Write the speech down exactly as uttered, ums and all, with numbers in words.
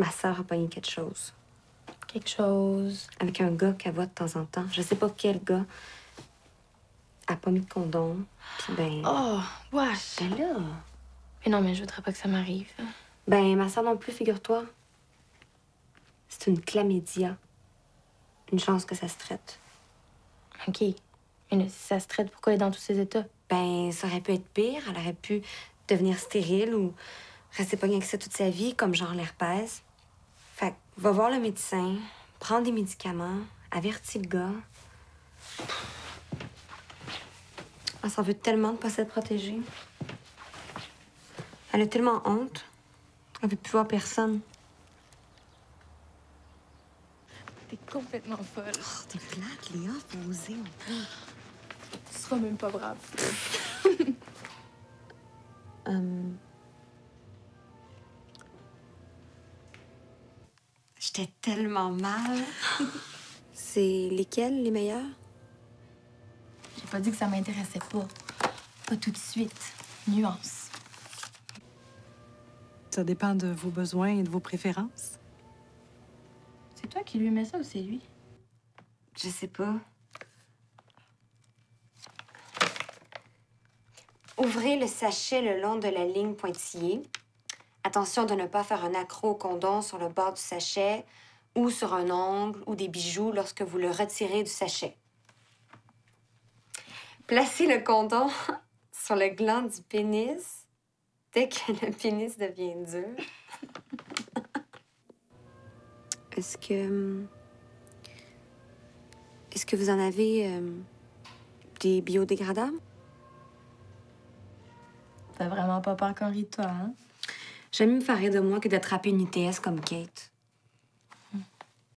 Ma sœur a pogné quelque chose. Quelque chose? Avec un gars qu'elle voit de temps en temps. Je sais pas quel gars. Elle a pas mis de condom. Puis ben... Oh, wesh! Ben là! Mais non, mais je voudrais pas que ça m'arrive. Ben, ma sœur non plus, figure-toi. C'est une chlamydia. Une chance que ça se traite. OK. Mais si ça se traite, pourquoi elle est dans tous ces états? Ben, ça aurait pu être pire. Elle aurait pu devenir stérile ou rester pognée avec ça toute sa vie, comme genre l'herpès. Fait que va voir le médecin, prends des médicaments, avertis le gars. Elle s'en veut tellement de pas s'être protégée. Elle a tellement honte. Elle veut plus voir personne. T'es complètement folle. Oh, t'es plate, Léa, faut oser. Tu seras même pas brave. um... J'étais tellement mal. C'est lesquels, les meilleurs? J'ai pas dit que ça m'intéressait pas. Pas tout de suite. Nuance. Ça dépend de vos besoins et de vos préférences. C'est toi qui lui mets ça ou c'est lui? Je sais pas. Ouvrez le sachet le long de la ligne pointillée. Attention de ne pas faire un accroc au condom sur le bord du sachet ou sur un ongle ou des bijoux lorsque vous le retirez du sachet. Placez le condom sur le gland du pénis dès que le pénis devient dur. Est-ce que... Est-ce que vous en avez euh, des biodégradables? T'as vraiment pas peur qu'on rit de toi, hein? J'aime mieux me faire rire de moi que d'attraper une I T S comme Kate.